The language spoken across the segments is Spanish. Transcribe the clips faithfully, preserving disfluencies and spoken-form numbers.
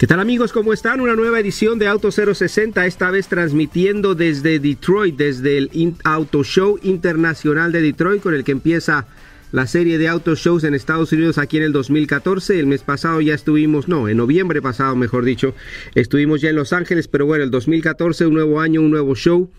¿Qué tal amigos? ¿Cómo están? Una nueva edición de Auto cero sesenta, esta vez transmitiendo desde Detroit, desde el Auto Show Internacional de Detroit, con el que empieza la serie de Auto Shows en Estados Unidos aquí en el dos mil catorce. El mes pasado ya estuvimos, no, en noviembre pasado mejor dicho, estuvimos ya en Los Ángeles, pero bueno, el dos mil catorce, un nuevo año, un nuevo show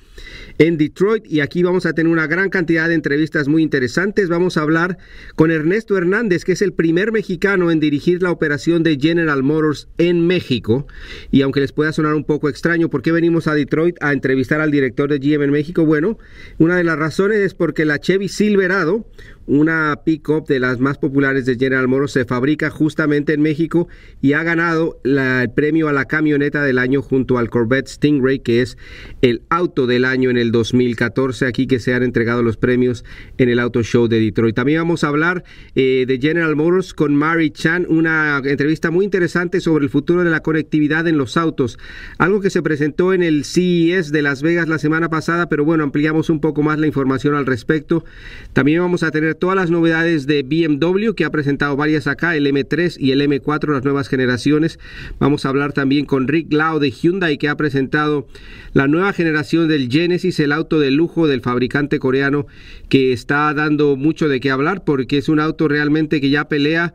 en Detroit, y aquí vamos a tener una gran cantidad de entrevistas muy interesantes. Vamos a hablar con Ernesto Hernández, que es el primer mexicano en dirigir la operación de General Motors en México. Y aunque les pueda sonar un poco extraño, ¿por qué venimos a Detroit a entrevistar al director de G M en México? Bueno, una de las razones es porque la Chevy Silverado, una pick-up de las más populares de General Motors, se fabrica justamente en México y ha ganado la, el premio a la camioneta del año junto al Corvette Stingray, que es el auto del año en el dos mil catorce, aquí que se han entregado los premios en el Auto Show de Detroit. También vamos a hablar eh, de General Motors con Mari Chan, una entrevista muy interesante sobre el futuro de la conectividad en los autos, algo que se presentó en el C E S de Las Vegas la semana pasada, pero bueno, ampliamos un poco más la información al respecto. También vamos a tener todas las novedades de B M W, que ha presentado varias acá, el M tres y el M cuatro, las nuevas generaciones. Vamos a hablar también con Rick Lao de Hyundai, que ha presentado la nueva generación del Genesis, el auto de lujo del fabricante coreano, que está dando mucho de qué hablar, porque es un auto realmente que ya pelea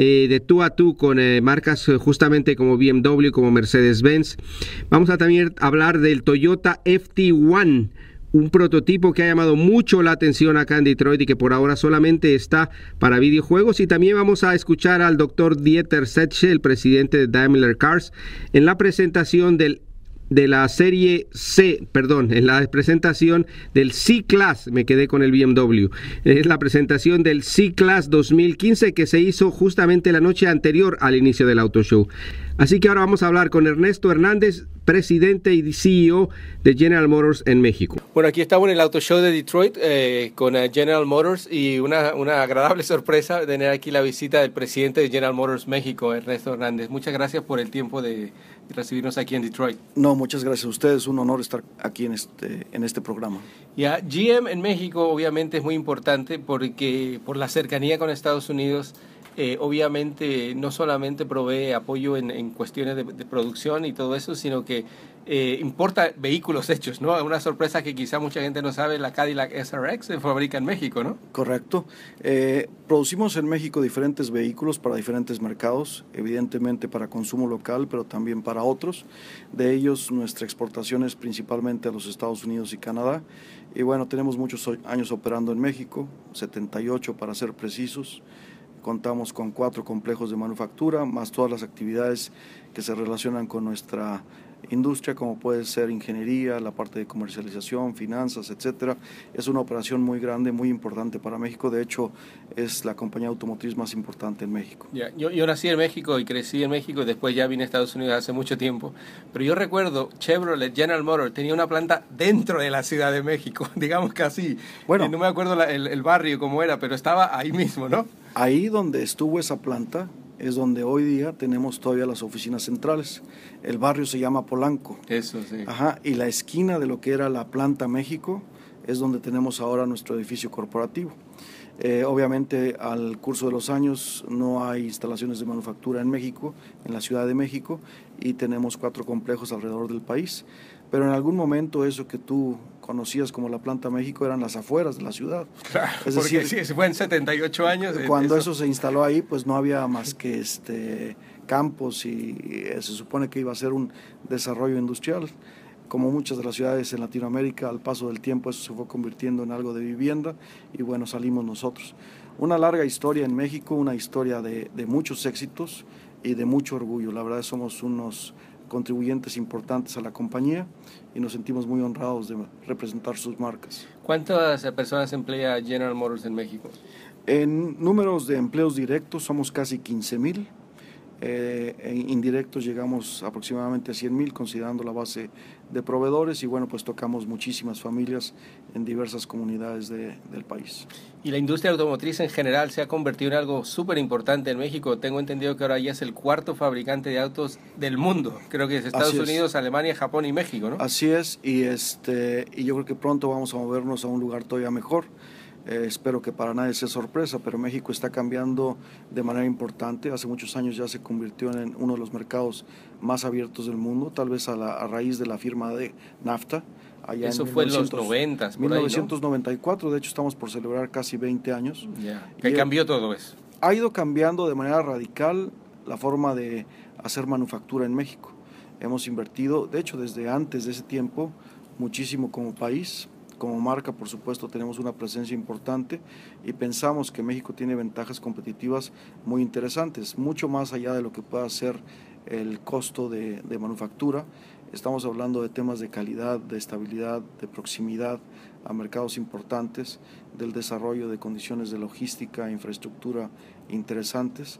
Eh, de tú a tú con eh, marcas eh, justamente como B M W, como Mercedes-Benz. Vamos a también hablar del Toyota F T uno, un prototipo que ha llamado mucho la atención acá en Detroit y que por ahora solamente está para videojuegos. Y también vamos a escuchar al doctor Dieter Zetsche, el presidente de Daimler Cars, en la presentación del de la serie C, perdón, en la presentación del C-Class, me quedé con el B M W, es la presentación del C-Class dos mil quince, que se hizo justamente la noche anterior al inicio del Auto Show. Así que ahora vamos a hablar con Ernesto Hernández, presidente y C E O de General Motors en México. Bueno, aquí estamos en el Auto Show de Detroit eh, con General Motors, y una, una agradable sorpresa tener aquí la visita del presidente de General Motors México, Ernesto Hernández. Muchas gracias por el tiempo de recibirnos aquí en Detroit. No, muchas gracias a ustedes. Un honor estar aquí en este, en este programa. Ya, G M en México obviamente es muy importante porque por la cercanía con Estados Unidos. Eh, obviamente no solamente provee apoyo en, en cuestiones de, de producción y todo eso, sino que eh, importa vehículos hechos, ¿no? Una sorpresa que quizá mucha gente no sabe, la Cadillac S R X se fabrica en México, ¿no? Correcto. Eh, producimos en México diferentes vehículos para diferentes mercados, evidentemente para consumo local, pero también para otros. De ellos, nuestra exportación es principalmente a los Estados Unidos y Canadá. Y bueno, tenemos muchos años operando en México, setenta y ocho para ser precisos. Contamos con cuatro complejos de manufactura, más todas las actividades que se relacionan con nuestra industria, como puede ser ingeniería, la parte de comercialización, finanzas, etcétera. Es una operación muy grande, muy importante para México. De hecho, es la compañía automotriz más importante en México. Yeah. Yo, yo nací en México y crecí en México, y después ya vine a Estados Unidos hace mucho tiempo. Pero yo recuerdo, Chevrolet, General Motors, tenía una planta dentro de la Ciudad de México, digamos que así. Bueno, eh, no me acuerdo la, el, el barrio cómo era, pero estaba ahí mismo, ¿no? Ahí donde estuvo esa planta es donde hoy día tenemos todavía las oficinas centrales. El barrio se llama Polanco. Eso, sí. Ajá, y la esquina de lo que era la planta México es donde tenemos ahora nuestro edificio corporativo. Eh, obviamente, al curso de los años no hay instalaciones de manufactura en México, en la Ciudad de México, y tenemos cuatro complejos alrededor del país. Pero en algún momento eso que tú conocidas como la planta México eran las afueras de la ciudad. Claro, es decir, porque sí, fue en setenta y ocho años. Cuando eso. eso se instaló ahí, pues no había más que este, campos, y se supone que iba a ser un desarrollo industrial. Como muchas de las ciudades en Latinoamérica, al paso del tiempo eso se fue convirtiendo en algo de vivienda, y bueno, salimos nosotros. Una larga historia en México, una historia de, de muchos éxitos y de mucho orgullo. La verdad, somos unos contribuyentes importantes a la compañía y nos sentimos muy honrados de representar sus marcas. ¿Cuántas personas emplea General Motors en México? En números de empleos directos somos casi quince mil, eh, en indirectos llegamos aproximadamente a cien mil, considerando la base de proveedores, y bueno, pues tocamos muchísimas familias en diversas comunidades de, del país. Y la industria automotriz en general se ha convertido en algo súper importante en México. Tengo entendido que ahora ya es el cuarto fabricante de autos del mundo. Creo que es Estados Unidos, Alemania, Japón y México, ¿no? Así es, y, este, y yo creo que pronto vamos a movernos a un lugar todavía mejor. Eh, espero que para nadie sea sorpresa, pero México está cambiando de manera importante. Hace muchos años ya se convirtió en uno de los mercados más abiertos del mundo, tal vez a, la, a raíz de la firma de NAFTA. Allá Eso en fue en los noventas. Por mil novecientos noventa y cuatro, ahí, ¿no? De hecho estamos por celebrar casi veinte años. Yeah. ¿Qué cambió todo eso? Ha ido cambiando de manera radical la forma de hacer manufactura en México. Hemos invertido, de hecho desde antes de ese tiempo, muchísimo como país. Como marca, por supuesto, tenemos una presencia importante y pensamos que México tiene ventajas competitivas muy interesantes, mucho más allá de lo que pueda ser el costo de, de manufactura. Estamos hablando de temas de calidad, de estabilidad, de proximidad a mercados importantes, del desarrollo de condiciones de logística, infraestructura interesantes.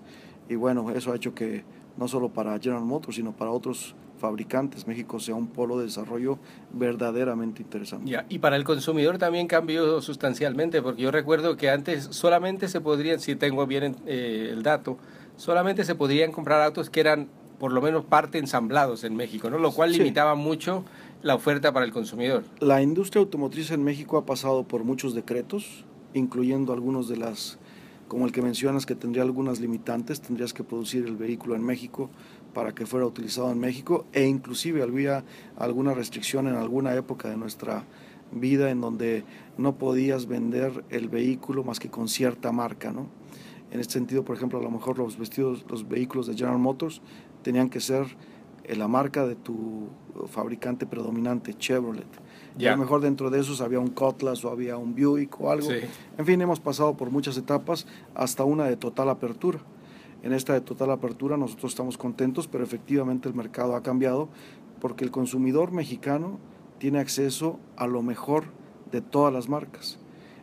Y bueno, eso ha hecho que no solo para General Motors, sino para otros fabricantes, México sea un polo de desarrollo verdaderamente interesante. Ya, y para el consumidor también cambió sustancialmente, porque yo recuerdo que antes solamente se podrían, si tengo bien eh, el dato, solamente se podrían comprar autos que eran por lo menos parte ensamblados en México, ¿no? Lo cual limitaba sí. mucho la oferta para el consumidor. La industria automotriz en México ha pasado por muchos decretos, incluyendo algunos de las, como el que mencionas, que tendría algunas limitantes, tendrías que producir el vehículo en México para que fuera utilizado en México, e inclusive había alguna restricción en alguna época de nuestra vida en donde no podías vender el vehículo más que con cierta marca, ¿no? En este sentido, por ejemplo, a lo mejor los vestidos, los vehículos de General Motors tenían que ser la marca de tu fabricante predominante, Chevrolet. Yeah. Y a lo mejor dentro de esos había un Cutlass o había un Buick o algo. Sí. En fin, hemos pasado por muchas etapas hasta una de total apertura. En esta de total apertura nosotros estamos contentos, pero efectivamente el mercado ha cambiado porque el consumidor mexicano tiene acceso a lo mejor de todas las marcas.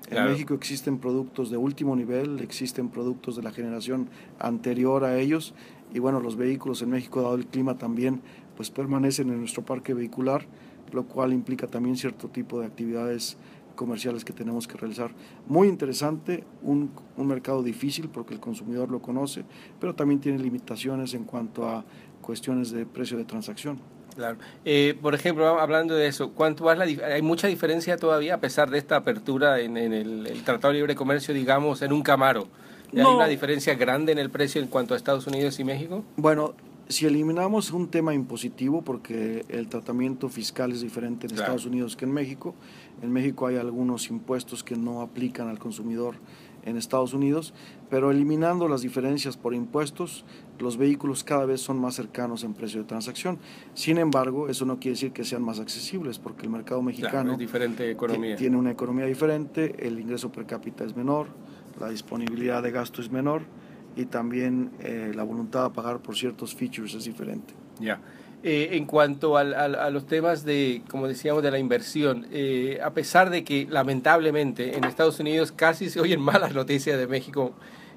Claro. En México existen productos de último nivel, existen productos de la generación anterior a ellos y bueno, los vehículos en México, dado el clima también, pues permanecen en nuestro parque vehicular, lo cual implica también cierto tipo de actividades comerciales que tenemos que realizar. Muy interesante, un, un mercado difícil porque el consumidor lo conoce, pero también tiene limitaciones en cuanto a cuestiones de precio de transacción. Claro. Eh, por ejemplo, hablando de eso, ¿cuánto es la dif- hay mucha diferencia todavía a pesar de esta apertura en, en el, el Tratado de Libre Comercio, digamos, en un Camaro? ¿Hay no. una diferencia grande en el precio en cuanto a Estados Unidos y México? Bueno, si eliminamos un tema impositivo, porque el tratamiento fiscal es diferente en claro. Estados Unidos que en México. En México hay algunos impuestos que no aplican al consumidor en Estados Unidos, pero eliminando las diferencias por impuestos, los vehículos cada vez son más cercanos en precio de transacción. Sin embargo, eso no quiere decir que sean más accesibles, porque el mercado mexicano claro, diferente economía. tiene una economía diferente, el ingreso per cápita es menor, la disponibilidad de gasto es menor, y también eh, la voluntad de pagar por ciertos features es diferente. Ya. Eh, en cuanto al, al, a los temas de, como decíamos, de la inversión, eh, a pesar de que lamentablemente en Estados Unidos casi se oyen malas noticias de México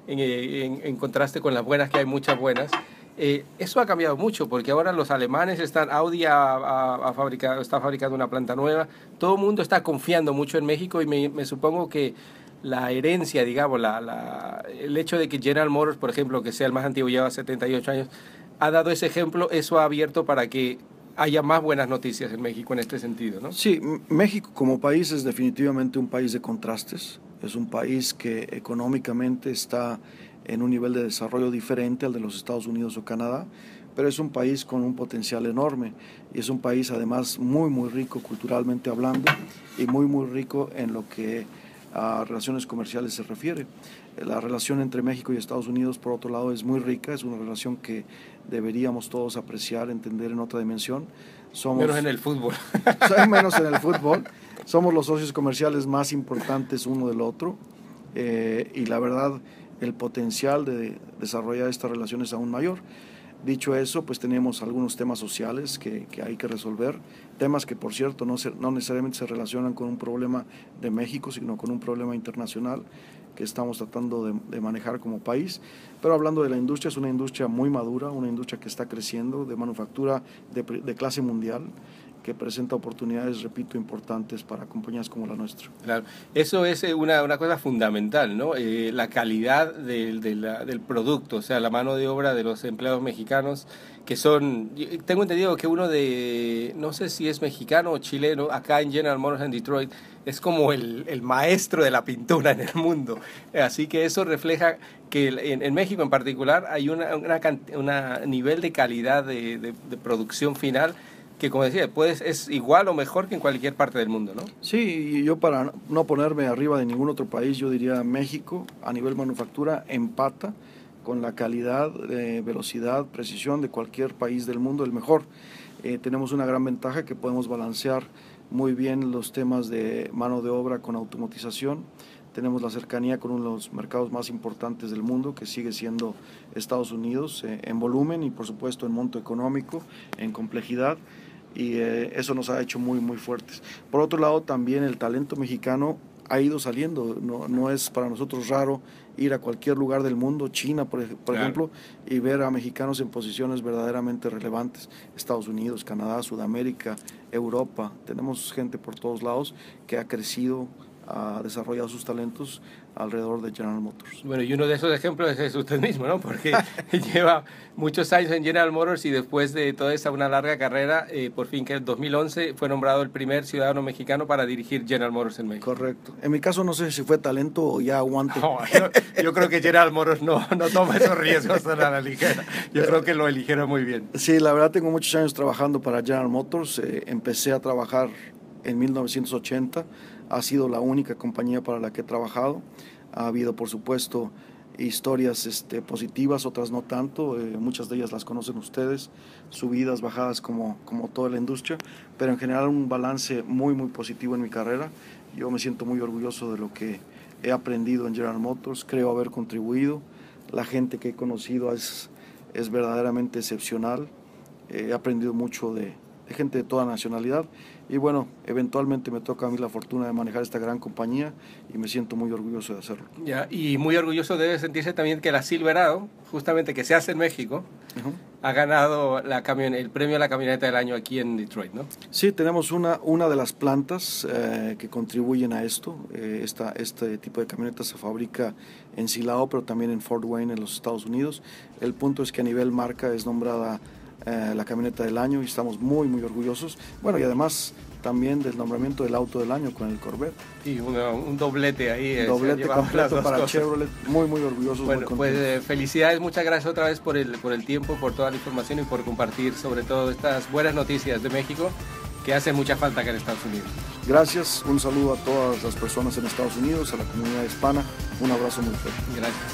en, en, en contraste con las buenas, que hay muchas buenas, eh, eso ha cambiado mucho porque ahora los alemanes están, Audi ha, ha, ha fabricado, está fabricando una planta nueva, todo el mundo está confiando mucho en México y me, me supongo que la herencia, digamos, la, la, el hecho de que General Motors, por ejemplo, que sea el más antiguo, lleva setenta y ocho años, ha dado ese ejemplo, eso ha abierto para que haya más buenas noticias en México en este sentido, ¿no? Sí, México como país es definitivamente un país de contrastes, es un país que económicamente está en un nivel de desarrollo diferente al de los Estados Unidos o Canadá, pero es un país con un potencial enorme y es un país además muy, muy rico culturalmente hablando y muy, muy rico en lo que a relaciones comerciales se refiere. La relación entre México y Estados Unidos, por otro lado, es muy rica, es una relación que deberíamos todos apreciar, entender en otra dimensión. Somos, menos en el fútbol. Menos en el fútbol. Somos los socios comerciales más importantes uno del otro eh, y la verdad el potencial de desarrollar estas relaciones es aún mayor. Dicho eso, pues tenemos algunos temas sociales que, que hay que resolver, temas que por cierto no, se, no necesariamente se relacionan con un problema de México, sino con un problema internacional que estamos tratando de, de manejar como país. Pero hablando de la industria, es una industria muy madura, una industria que está creciendo de manufactura de, de clase mundial que presenta oportunidades, repito, importantes para compañías como la nuestra. Claro, eso es una, una cosa fundamental, ¿no? Eh, la calidad del, del, del producto, o sea, la mano de obra de los empleados mexicanos, que son, tengo entendido que uno de, no sé si es mexicano o chileno, acá en General Motors en Detroit, es como el, el maestro de la pintura en el mundo. Así que eso refleja que en, en México en particular hay un una, una nivel de calidad de, de, de producción final que, como decía, pues es igual o mejor que en cualquier parte del mundo, ¿no? Sí, yo para no ponerme arriba de ningún otro país, yo diría México a nivel manufactura empata con la calidad, eh, velocidad, precisión de cualquier país del mundo, el mejor. Eh, tenemos una gran ventaja que podemos balancear muy bien los temas de mano de obra con automatización. Tenemos la cercanía con uno de los mercados más importantes del mundo, que sigue siendo Estados Unidos, eh, en volumen y por supuesto en monto económico, en complejidad. Y eh, eso nos ha hecho muy muy fuertes. Por otro lado, también el talento mexicano ha ido saliendo, no, no es para nosotros raro ir a cualquier lugar del mundo, China por, por claro. ejemplo, y ver a mexicanos en posiciones verdaderamente relevantes, Estados Unidos, Canadá, Sudamérica, Europa. Tenemos gente por todos lados que ha crecido, ha desarrollado sus talentos alrededor de General Motors. Bueno, y uno de esos ejemplos es usted mismo, ¿no? Porque lleva muchos años en General Motors y después de toda esa una larga carrera, eh, por fin que en dos mil once fue nombrado el primer ciudadano mexicano para dirigir General Motors en México. Correcto. En mi caso no sé si fue talento o ya aguante. No, yo, yo creo que General Motors no, no toma esos riesgos a la ligera. Yo creo que lo eligieron muy bien. Sí, la verdad tengo muchos años trabajando para General Motors. Eh, empecé a trabajar en mil novecientos ochenta. Ha sido la única compañía para la que he trabajado. Ha habido, por supuesto, historias este, positivas, otras no tanto. Eh, muchas de ellas las conocen ustedes, subidas, bajadas, como, como toda la industria. Pero en general un balance muy, muy positivo en mi carrera. Yo me siento muy orgulloso de lo que he aprendido en General Motors. Creo haber contribuido. La gente que he conocido es, es verdaderamente excepcional. Eh, he aprendido mucho de... gente de toda nacionalidad y bueno, eventualmente me toca a mí la fortuna de manejar esta gran compañía y me siento muy orgulloso de hacerlo. Ya, y muy orgulloso debe sentirse también que la Silverado, justamente que se hace en México, uh-huh. ha ganado la camion- el premio a la camioneta del año aquí en Detroit, ¿no? Sí, tenemos una, una de las plantas eh, que contribuyen a esto. Eh, esta, este tipo de camionetas se fabrica en Silao, pero también en Fort Wayne, en los Estados Unidos. El punto es que a nivel marca es nombrada Eh, la camioneta del año y estamos muy muy orgullosos, bueno, y además también del nombramiento del auto del año con el Corvette. Sí, una, un doblete ahí. Un doblete completo para cosas. Chevrolet, muy muy orgullosos. Bueno, muy pues eh, felicidades, muchas gracias otra vez por el, por el tiempo, por toda la información y por compartir sobre todo estas buenas noticias de México que hace mucha falta acá en Estados Unidos. Gracias, un saludo a todas las personas en Estados Unidos, a la comunidad hispana, un abrazo muy fuerte. Gracias.